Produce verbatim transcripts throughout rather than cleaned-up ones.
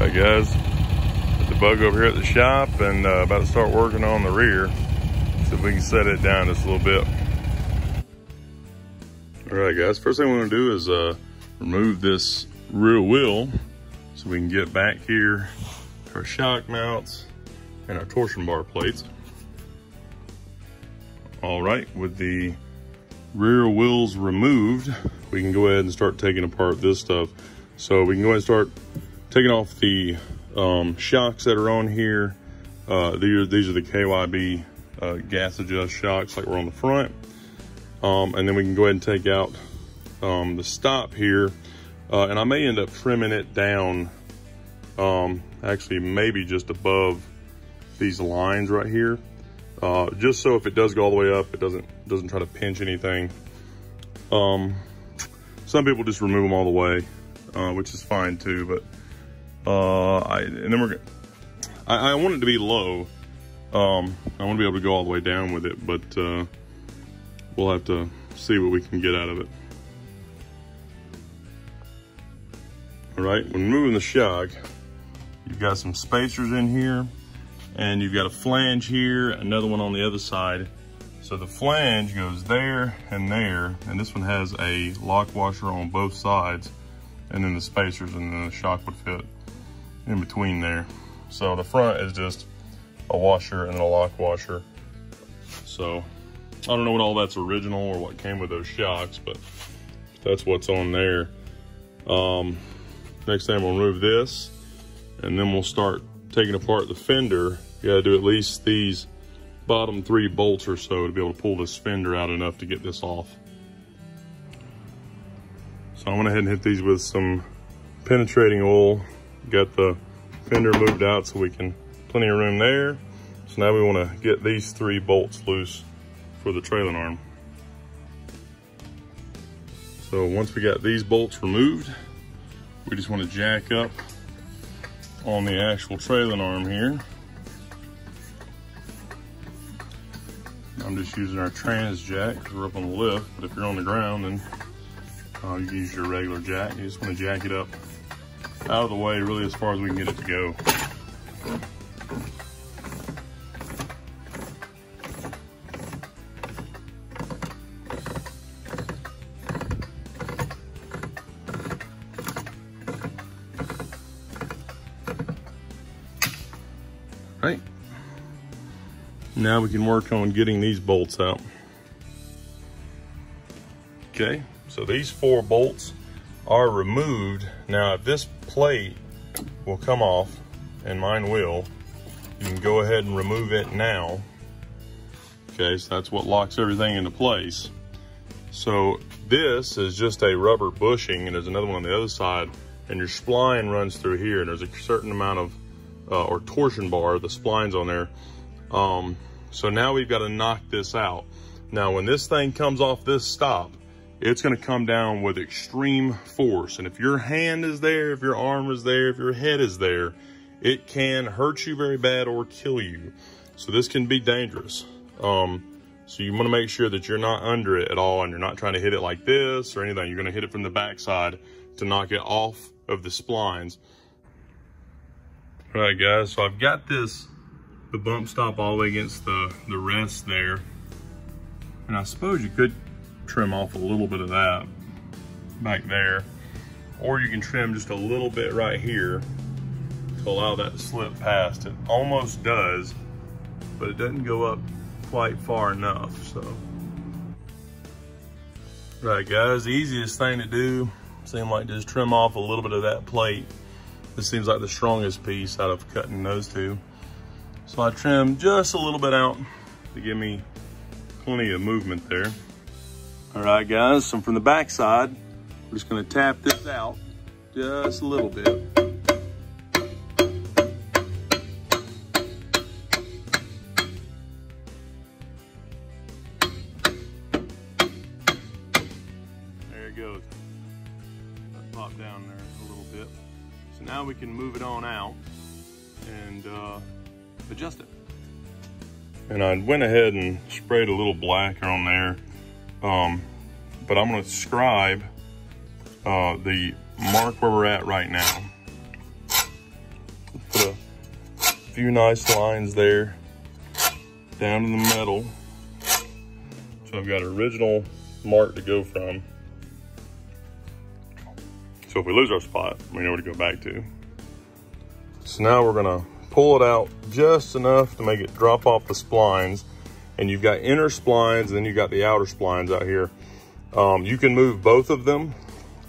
Alright guys, put the bug over here at the shop and uh, about to start working on the rear. See if we can set it down just a little bit. Alright guys, first thing we want to do is uh, remove this rear wheel so we can get back here to our shock mounts and our torsion bar plates. Alright, with the rear wheels removed, we can go ahead and start taking apart this stuff. So we can go ahead and start taking off the um, shocks that are on here. Uh, these, these are the K Y B uh, gas adjust shocks like we're on the front. Um, and then we can go ahead and take out um, the stop here. Uh, and I may end up trimming it down, um, actually maybe just above these lines right here. Uh, just so if it does go all the way up, it doesn't doesn't try to pinch anything. Um, some people just remove them all the way, uh, which is fine too. But uh, I and then we're gonna, I, I want it to be low. Um, I want to be able to go all the way down with it, but uh, we'll have to see what we can get out of it. All right, when moving the shock, you've got some spacers in here. And you've got a flange here, another one on the other side. So the flange goes there and there, and this one has a lock washer on both sides, and then the spacers, and then the shock would fit in between there. So the front is just a washer and a lock washer. So I don't know what all that's original or what came with those shocks, but that's what's on there. Um, next thing, we'll remove this, and then we'll start taking apart the fender. You gotta do at least these bottom three bolts or so to be able to pull this fender out enough to get this off. So I went ahead and hit these with some penetrating oil. Got the fender moved out so we can, plenty of room there. So now we wanna get these three bolts loose for the trailing arm. So once we got these bolts removed, we just wanna jack up on the actual trailing arm here. I'm just using our trans jack because we're up on the lift, but if you're on the ground, then uh, you use your regular jack. You just want to jack it up out of the way really as far as we can get it to go. Right. Now we can work on getting these bolts out. Okay, so these four bolts are removed. Now if this plate will come off, and mine will, you can go ahead and remove it now. Okay, so that's what locks everything into place. So this is just a rubber bushing, and there's another one on the other side, and your spline runs through here, and there's a certain amount of Uh, or torsion bar, the splines on there. Um, so now we've got to knock this out. Now when this thing comes off this stop, it's going to come down with extreme force. And if your hand is there, if your arm is there, if your head is there, it can hurt you very bad or kill you. So this can be dangerous. Um, so you want to make sure that you're not under it at all, and you're not trying to hit it like this or anything. You're going to hit it from the backside to knock it off of the splines. All right guys, so I've got this, the bump stop all the way against the, the rest there. And I suppose you could trim off a little bit of that back there, or you can trim just a little bit right here to allow that to slip past. It almost does, but it doesn't go up quite far enough, so. All right guys, the easiest thing to do seemed like just trim off a little bit of that plate. This seems like the strongest piece out of cutting those two. So I trimmed just a little bit out to give me plenty of movement there. All right guys, so from the back side, we're just gonna tap this out just a little bit. There it goes. That popped down there a little bit. So now we can move it on out and uh, adjust it. And I went ahead and sprayed a little black on there, um, but I'm gonna scribe uh, the mark where we're at right now. few nice lines there down in the middle. So I've got an original mark to go from. So if we lose our spot, we know where to go back to. So now we're gonna pull it out just enough to make it drop off the splines. And you've got inner splines, and then you've got the outer splines out here. Um, you can move both of them,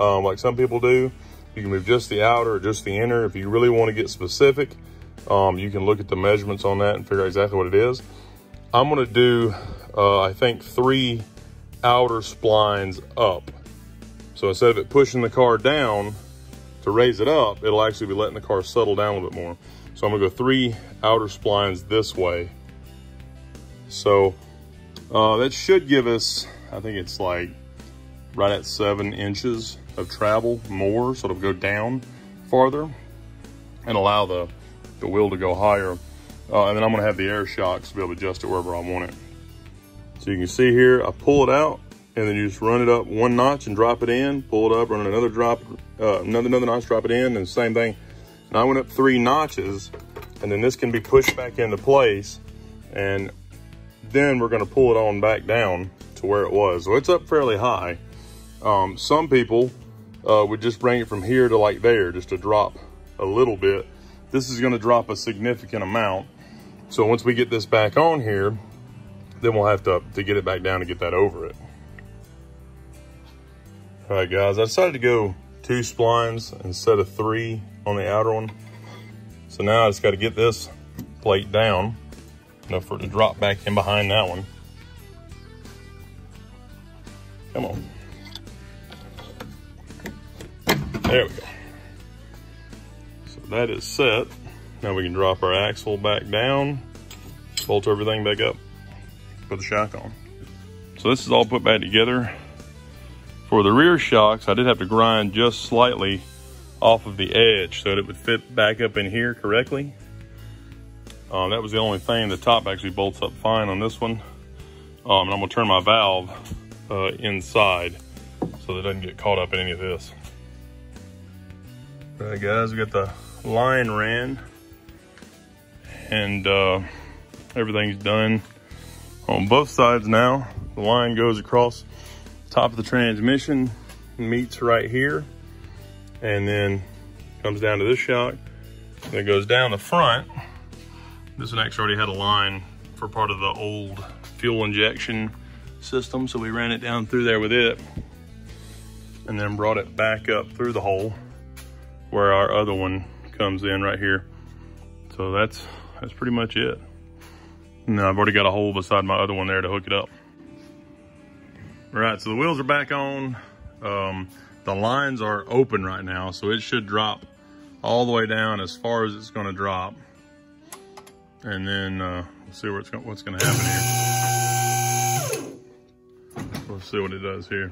um, like some people do. You can move just the outer or just the inner. If you really want to get specific, um, you can look at the measurements on that and figure out exactly what it is. I'm gonna do, uh, I think, three outer splines up. So instead of it pushing the car down to raise it up, it'll actually be letting the car settle down a little bit more. So I'm gonna go three outer splines this way. So uh, that should give us, I think it's like right at seven inches of travel more, sort of go down farther and allow the, the wheel to go higher. Uh, and then I'm gonna have the air shocks to be able to adjust it wherever I want it. So you can see here, I pull it out and then you just run it up one notch and drop it in, pull it up, run another drop, uh, another, another notch, drop it in, and same thing. And I went up three notches, and then this can be pushed back into place, and then we're gonna pull it on back down to where it was. So it's up fairly high. Um, some people uh, would just bring it from here to like there, just to drop a little bit. This is gonna drop a significant amount. So once we get this back on here, then we'll have to, to get it back down to get that over it. All right, guys, I decided to go two splines instead of three on the outer one. So now I just got to get this plate down enough for it to drop back in behind that one. Come on. There we go. So that is set. Now we can drop our axle back down, bolt everything back up, put the shock on. So this is all put back together. For the rear shocks, I did have to grind just slightly off of the edge so that it would fit back up in here correctly. Um, that was the only thing. The top actually bolts up fine on this one. Um, and I'm gonna turn my valve uh, inside so that it doesn't get caught up in any of this. All right, guys, we got the line ran, and uh, everything's done on both sides now. The line goes across top of the transmission, meets right here, and then comes down to this shock. Then it goes down the front. This one actually already had a line for part of the old fuel injection system, so we ran it down through there with it, and then brought it back up through the hole where our other one comes in right here. So that's that's pretty much it. Now I've already got a hole beside my other one there to hook it up. Right, so the wheels are back on. Um, the lines are open right now, so it should drop all the way down as far as it's gonna drop. And then uh, we'll see where it's gonna, what's gonna happen here. Let's see what it does here.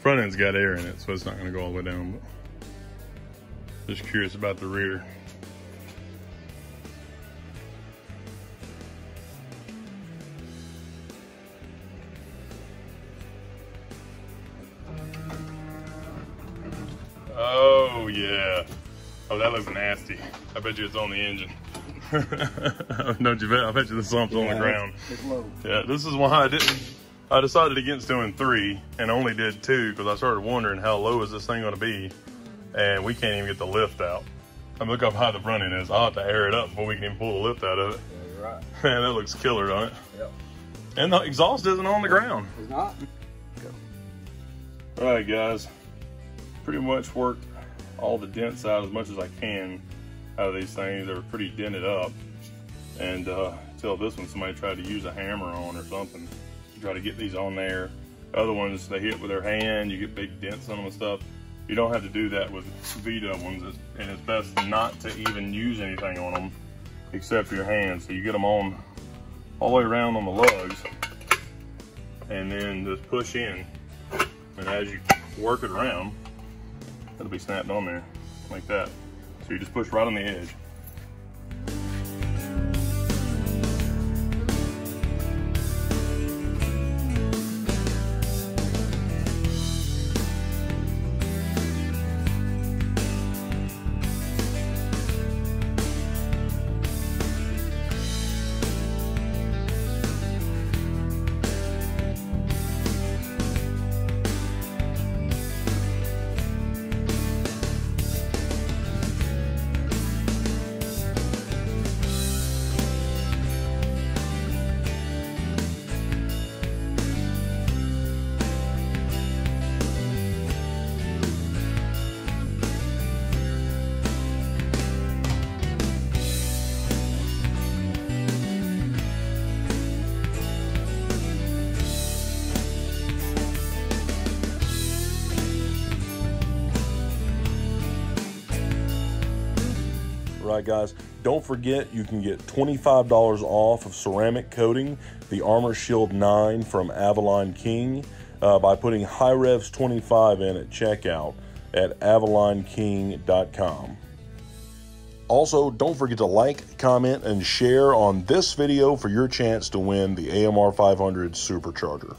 Front end's got air in it, so it's not gonna go all the way down. But just curious about the rear. Yeah. Oh, that looks nasty. I bet you it's on the engine. No, I bet you the sump's yeah, on the ground. It's, it's low. Yeah, this is why I didn't. I decided against doing three and only did two because I started wondering how low is this thing going to be, and we can't even get the lift out. I mean, look how high the front end is. I'll have to air it up before we can even pull the lift out of it. Yeah, you're right. Man, that looks killer, don't it? Yep. And the exhaust isn't on the ground. It's not. All right, guys. Pretty much worked all the dents out as much as I can out of these things. They were pretty dented up, and uh, until this one somebody tried to use a hammer on or something to try to get these on there. Other ones they hit with their hand, you get big dents on them and stuff. You don't have to do that with Vita ones, and it's best not to even use anything on them except for your hand. So you get them on all the way around on the lugs, and then just push in, and as you work it around, it'll be snapped on there like that. So you just push right on the edge. right, guys? Don't forget, you can get twenty-five dollars off of ceramic coating the Armor Shield nine from Avalon King uh, by putting HiRevs twenty-five in at checkout at avalon king dot com. Also, don't forget to like, comment, and share on this video for your chance to win the A M R five hundred Supercharger.